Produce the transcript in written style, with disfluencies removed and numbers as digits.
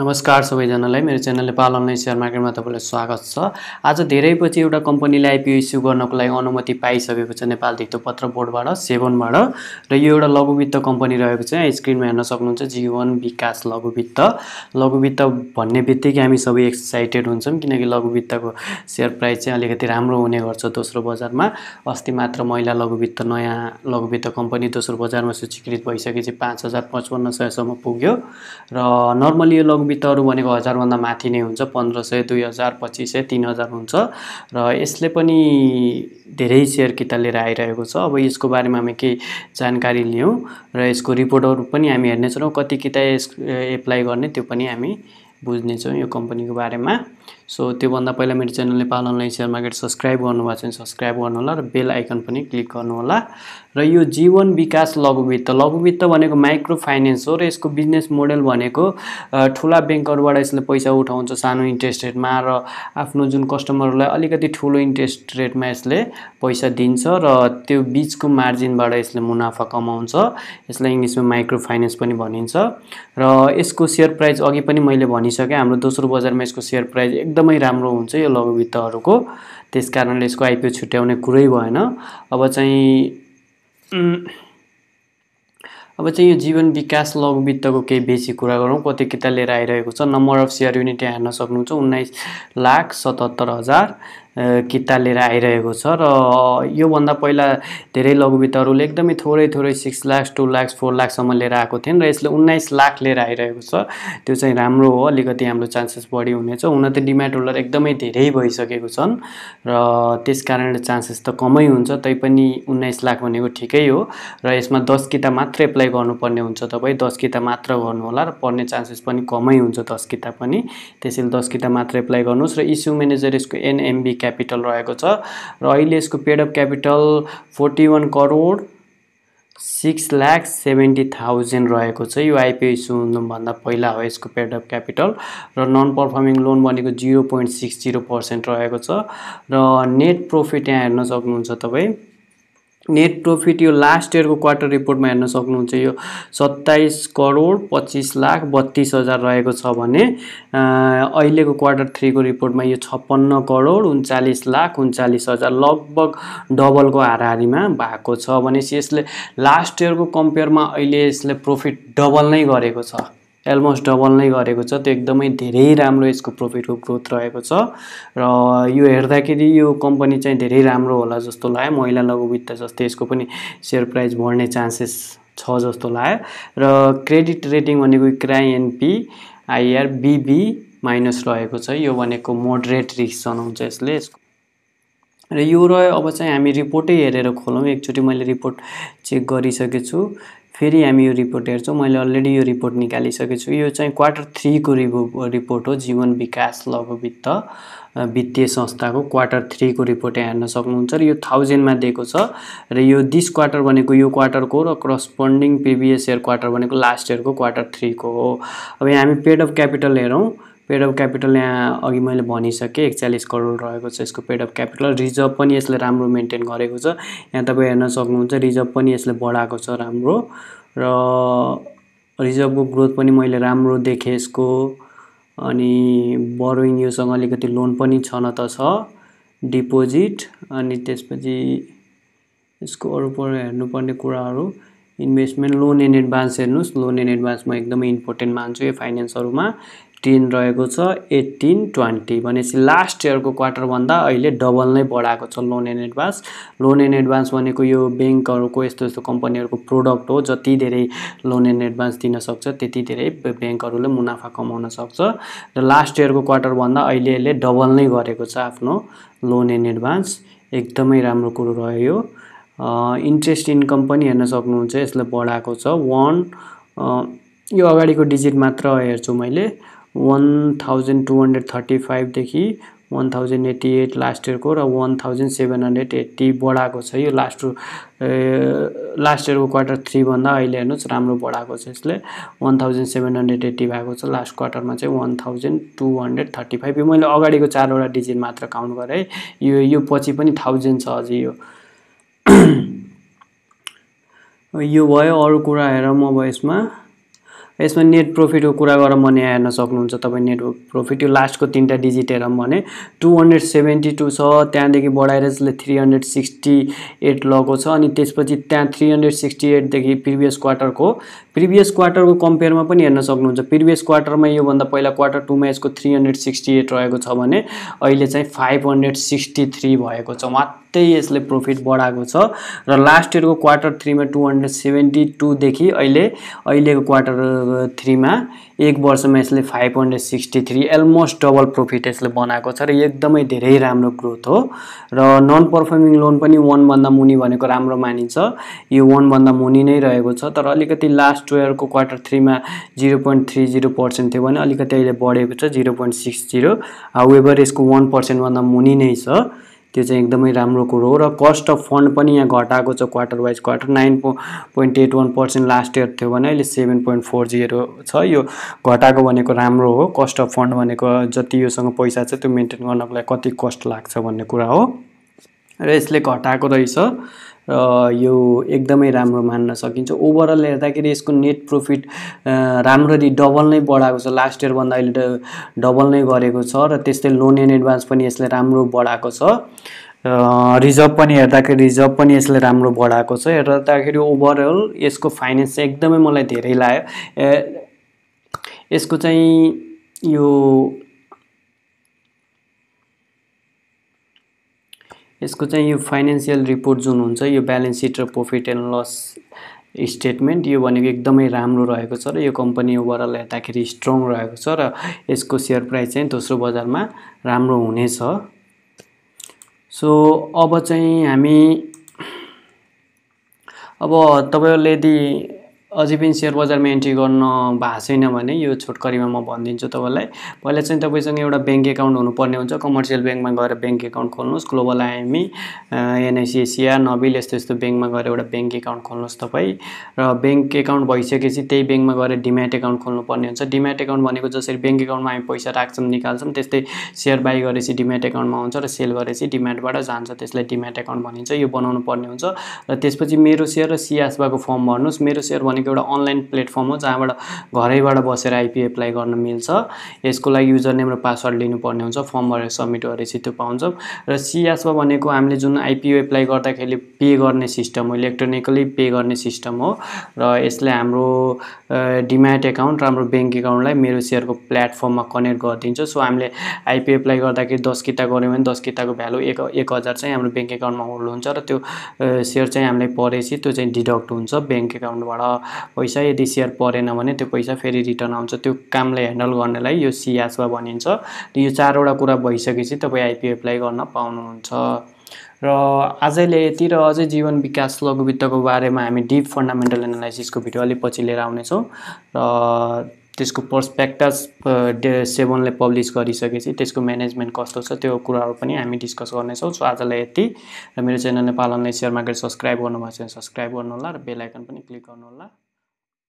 नमस्कार सबैजनालाई मेरो च्यानल नेपाल अनलाइन शेयर मार्केटमा तपाईलाई स्वागत छ। आज धेरै पछि एउटा कम्पनीले आइपीओ इस्यु गर्नको लागि अनुमति पाइसकेको छ नेपाल धितोपत्र बोर्डबाट सेबोनबाट र यो एउटा लघुवित्त कम्पनी रहेको छ। स्क्रिनमा हेर्न सक्नुहुन्छ जीवन विकास लघुवित्त। लघुवित्त भन्ने बित्तिकै हामी सबै एक्साइटेड हुन्छौं किनकि लघुवित्तको शेयर प्राइस चाहिँ अलिकति राम्रो हुने गर्छ दोस्रो बजारमा। अस्ति मात्र महिला लघुवित्त नयाँ लघुवित्त कम्पनी दोस्रो बजारमा सूचीकृत भइसकेपछि 5,055,100 पुग्यो र नर्मली यो लघुवित्तहरु भनेको 1000 भन्दा माथि नै हुन्छ, 1500, 2000, 2500, 3000 हुन्छ र यसले पनि धेरै शेयर किता लिएर आइरहेको छ। अब यसको बारेमा हामी केही जानकारी लियौं र यसको रिपोर्टहरु पनि हामी हेर्नेछौं, कति किता एप्लाई गर्ने त्यो पनि हामी बुझ्नेछौं यो कम्पनीको बारेमा। सो त्योभन्दा पहिला मेरो channel Nepal online share market subscribe गर्नुभएको छैन सब्स्क्राइब गर्नुहोला र बेल आइकन पनि क्लिक गर्नुहोला। र यो जीवन विकास लघुवित्त, लघुवित्त भनेको माइक्रो फाइनान्स हो र यसको बिजनेस मोडेल भनेको ठूला बैंकहरुबाट यसले पैसा उठाउँछ सानो इन्ट्रेस्ट रेटमा र आफ्नो जुन कस्टमरहरूलाई अलिकति ठूलो इन्ट्रेस्ट रेटमा यसले पैसा दिन्छ र त्यो बीचको मार्जिनबाट यसले मुनाफा कमाउँछ। यसलाई इंग्लिशमा माइक्रो फाइनान्स पनि भनिन्छ र यसको शेयर प्राइस अघि पनि मैले भनिसके हाम्रो दोस्रो बजारमा यसको शेयर प्राइस एकदमै राम्रो हुन्छ यो लघुवित्तहरुको, त्यसकारणले यसको आइपीओ छुट्याउने कुरै भएन। अब चाहिँ यो जीवन विकास लघुवित्तको केही बेसी कुरा गरौँ। कति किता लिएर आइरहेको छ, नम्बर अफ शेयर युनिट यहाँ हेर्न सक्नुहुन्छ 19,77,000 किता लिएर आइरहेको छ र यो भन्दा पहिला धेरै लघुवित्तहरुले एकदमै थोरै 6 लाख 2 लाख 4 लाखसम्म लिएर आएको थिएन र यसले 19 लाख लिएर आइरहेको छ। त्यो चाहिँ राम्रो हो, अलिकति हाम्रो चान्सेस बढी हुनेछ। हुन त डिम्याट होल्डर एकदमै धेरै भइसकेको छन् र त्यसकारणले चान्सेस त कमै हुन्छ, तैपनि 19 लाख भनेको ठिकै हो र यसमा 10 किता मात्र एप्लाई गर्नुपर्ने हुन्छ। तपाई 10 किता मात्र गर्नुहोला र पर्ने चान्सेस पनि कमै हुन्छ 10 किता पनि, त्यसैले 10 किता मात्र एप्लाई गर्नुस्। र इस्यु म्यानेजर यसको एनएमबी क्यापिटल रहेको छ र अहिले यसको पेड अप क्यापिटल 41,06,70,000 रहेको छ। यो आइपीओ इस्यु हुनुभन्दा पहिला हो यसको पेड अप क्यापिटल र नन पर्फर्मिङ लोन भनेको 0.60% रहेको छ। र नेट प्रोफिट यहाँ हेर्न सक्नुहुन्छ तपाईँ, नेट प्रोफिट यो लास्ट इयरको क्वार्टर रिपोर्टमा हेर्न सक्नुहुन्छ यो 27,25,32,000 रहेको छ भने अहिलेको क्वार्टर 3 को रिपोर्टमा यो 56,39,39,000 लगभग डबलको हाराहारीमा भएको छ भने यसले लास्ट इयरको कम्पेयरमा अहिले यसले प्रॉफिट डबल नै गरेको छ, अलमोस्ट डबल नै गरेको छ। त्यो एकदमै धेरै राम्रो यसको प्रॉफिटको ग्रोथ रहेको छ र यो हेर्दाखेरि यो कम्पनी चाहिँ धेरै राम्रो होला जस्तो लाग्यो। महिला लघुवित्त जस्तै यसको पनि शेयर प्राइस बढ्ने चान्सेस छ जस्तो लाग्यो। र क्रेडिट रेटिङ भनेको CRA NP IR BB- रहेको छ, यो भनेको मोडरेट रिस्क जनाउँछ यसले। र यो रह्यो, अब चाहिँ हामी रिपोर्टै हेरेर खोलौँ। एकचोटी मैले रिपोर्ट चेक गरिसकेछु, फेरि हामी यो रिपोर्ट हेर्छौं। मैले अलरेडी यो रिपोर्ट निकालिसकेछु, यो चाहिँ क्वार्टर 3 को रिपोर्ट हो जीवन विकास लघुवित्त वित्तीय संस्थाको क्वार्टर 3 को रिपोर्ट हेर्न सक्नुहुन्छ र यो 1000 मा दिएको छ र यो दिस क्वार्टर भनेको यो क्वार्टरको र करस्पोन्डिङ प्रिभियस इयर क्वार्टर भनेको लास्ट इयरको क्वार्टर 3 को हो। अब यहाँ हामी पेड अप क्यापिटल हेरौं। पेड अप क्यापिटल यहाँ अघि मैले भनिसके 41 करोड रहेको छ यसको पेड अप क्यापिटल। रिजर्भ पनि यसले राम्रो मेन्टेन गरेको छ, यहाँ तपाईं हेर्न सक्नुहुन्छ रिजर्भ पनि यसले बढाएको छ राम्रो र रिजर्भको ग्रोथ पनि मैले राम्रो देखे यसको। अनि बोरोइङ योसँग अलिकति लोन पनि छन त छ, डिपोजिट अनि त्यसपछि यसको अरु पर हेर्नुपर्ने कुराहरु इन्भेस्टमेन्ट लोन एन्ड एडभान्स हेर्नुस्। लोन एन्ड एडभान्स म एकदमै इम्पोर्टेन्ट मान्छु यो फाइनान्सहरुमा 10 रहेको छ 18-20 भनेपछि लास्ट इयरको क्वार्टर भन्दा अहिले डबल नै बढाएको छ loan and advance. Loan and advance भनेको यो बैंकहरुको यस्तो कम्पनीहरुको प्रोडक्ट हो, जति धेरै लोन एन्ड एडभान्स दिन सक्छ त्यति धेरै बैंकहरुले मुनाफा कमाउन सक्छ र लास्ट इयरको क्वार्टर भन्दा अहिले डबल नै गरेको छ आफ्नो लोन एन्ड एडभान्स। एकदमै राम्रो कुरा रह्यो यो। इन्ट्रेस्ट इन्कम पनि हेर्न सक्नुहुन्छ यसले बढाएको छ यो अगाडिको डिजिट मात्र हेर्छु मैले 1235 देखि 1088 लास्ट इयरको र 1780 बढाएको छ यो लास्ट इयरको क्वार्टर 3 भन्दा अहिले हेर्नुस् राम्रो बढाएको छ यसले 1780 भएको छ, लास्ट क्वार्टरमा चाहिँ 1235। यो मैले अगाडिको 4 वटा डिजिट मात्र काउन्ट गरेँ, यो पछि पनि 1000 छ अझै यो यो भयो। अरु कुरा हेरौँ अब यसमा यसमा नेट प्रॉफिट को कुरा गरेर म यहाँ हेर्न सक्नुहुन्छ। तपाई नेट प्रॉफिट यो लास्ट को तीनटा डिजिट हेरौं भने 272 छ, त्यसदेखि बढाएर यसले 368 लगेको छ। अनि त्यसपछि त्यहाँ 368 देखि प्रिभियस क्वार्टर को कम्पेयर मा पनि हेर्न सक्नुहुन्छ। प्रिभियस क्वार्टर मा यो भन्दा पहिला क्वार्टर 2 मा यसको 368 रहेको छ भने अहिले चाहिँ 563 भएको छ। मात्रै यसले प्रॉफिट बढाएको छ र लास्ट इयर को क्वार्टर 3 मा 272 देखि अहिलेको क्वार्टर 3 मा एक वर्ष में इसलिए 563 अलमोस्ट डबल प्रॉफिट इसलिए बनाएको छ र एकदमै धेरै राम्रो ग्रोथ हो। र नन परफर्मिङ लोन पनि 1 भन्दा मुनि भनेको राम्रो मानिन्छ, यो 1 भन्दा मुनि नै रहेको छ। तर अलिकति लास्ट इयर को क्वार्टर 3 मा 0.30% थियो भने अलिकति अहिले बढेको छ 0.60। हाउएभर यसको 1% भन्दा मुनि नै छ, त्यो चाहिँ एकदमै राम्रो कुरो हो। र कस्ट अफ फन्ड पनि यहाँ घटाएको छ quarter wise. Quarter 9.81% last year थियो भने अहिले 7.40 छ। यो घटाएको भनेको राम्रो हो। कस्ट अफ फन्ड भनेको जति योसँग पैसा छ त्यो मेन्टेन गर्नको लागि कति कस्ट लाग्छ भन्ने कुरा हो र यसले घटाएको रहेछ र यो एकदमै राम्रो मान्न सकिन्छ। ओभरअल हेर्दाखेरि यसको नेट प्रॉफिट राम्ररी डबल नै बढाएको छ, लास्ट इयर भन्दा अहिले डबल नै गरेको छ। र त्यस्तै लोन एन्ड एडभान्स पनि यसले राम्रो बढाएको छ। रिजर्भ पनि हेर्दाखेरि रिजर्भ पनि यसले राम्रो बढाएको छ। हेर्दाखेरि ओभरअल यसको फाइनान्स एकदमै मलाई धेरै लाग्यो। यसको चाहिँ यो फाइनेंशियल रिपोर्ट जुन हुन्छ यो बैलेंस शीट र प्रॉफिट एंड लॉस स्टेटमेंट यो भनेको एकदमै राम्रो रहेको छ। र यो कंपनी ओभरअल हेर्दाखेरि स्ट्रङ रहेको छ र यसको शेयर प्राइस चाहिँ दोस्रो बजारमा राम्रो हुनेछ। सो अब चाहिँ हामी तपाईहरुले यदि अझै पनि शेयर बजारमा एन्ट्री गर्न भएको छैन भने यो छोटकरीमा म भन्दिन्छु तपाईलाई। पहिला चाहिँ तपाईसँग एउटा बैंक एकाउन्ट हुनुपर्ने हुन्छ। कमर्सियल बैंकमा गएर बैंक एकाउन्ट खोल्नुहोस्। Global IME, NIC Asia, Nabil यस्तो बैंकमा गएर एउटा बैंक एकाउन्ट खोल्नुहोस् तपाईं। र बैंक एकाउन्ट भइसकेपछि त्यही बैंकमा गएर डिम्याट एकाउन्ट खोल्नुपर्ने हुन्छ। डिम्याट एकाउन्ट भनेको जसरी बैंक एकाउन्टमा हामी पैसा राख्छौं निकाल्छौं त्यस्तै शेयर बाई गरेपछि डिम्याट एकाउन्टमा आउँछ र सेल गरेपछि डिम्याटबाट जान्छ, त्यसलाई डिम्याट एकाउन्ट भनिन्छ। यो बनाउनु पर्ने हुन्छ। र त्यसपछि मेरो शेयर र सिआस्बाको फर्म भर्नुहोस्। मेरो शेयर एउटा अनलाइन प्लेटफर्म हो जहाँबाट घरैबाट बसेर आईपीओ एप्लाई गर्न मिल्छ। यसको लागि युजर नेम र पासवर्ड लिनुपर्ने हुन्छ। फर्म भरेर सबमिट गरेपछि त्यो पाउँछ। र सिआस्वा भनेको हामीले जुन आईपीओ एप्लाई गर्दाखेरि पे गर्ने सिस्टम हो, इलेक्ट्रोनिकली पे गर्ने सिस्टम हो। र यसले हाम्रो डिम्याट एकाउन्ट र हाम्रो बैंक एकाउन्टलाई मेरो शेयरको प्लेटफर्ममा कनेक्ट गरिदिन्छ। सो हामीले आईपीओ एप्लाई गर्दाखेरि 10 किता गऱ्यौं भने 10 किताको भ्यालु 1000 चाहिँ हाम्रो बैंक एकाउन्टमा होल्ड हुन्छ र त्यो शेयर चाहिँ हामीले परेपछि त्यो चाहिँ डिडक्ट हुन्छ बैंक एकाउन्टबाट पैसा। यदि शेयर परेन भने त्यो पैसा फेरि रिटर्न आउँछ। त्यो कामलाई ह्यान्डल गर्नेलाई यो सिआस्वा भनिन्छ। यो चारवटा कुरा भइसकेपछि तपाईँ आईपीओ एप्लाई गर्न पाउनुहुन्छ। र आजैले यति र अझै जीवन विकास लघुवित्तको बारेमा हामी डिप फंडामेंटल एनालाइसिसको भिडियो अलि पछि लिएर आउनेछौँ र त्यसको पर्सपेक्टस सेबनले पब्लिस गरिसकेपछि त्यसको म्यानेजमेन्ट कस्तो छ त्यो कुराहरु पनि हामी डिस्कस गर्नेछौँ। सो आजलाई यति र मेरो channel Nepal online share market subscribe गर्नुभएको छैन सब्स्क्राइब गर्नु होला र बेल आइकन पनि क्लिक गर्नु होला।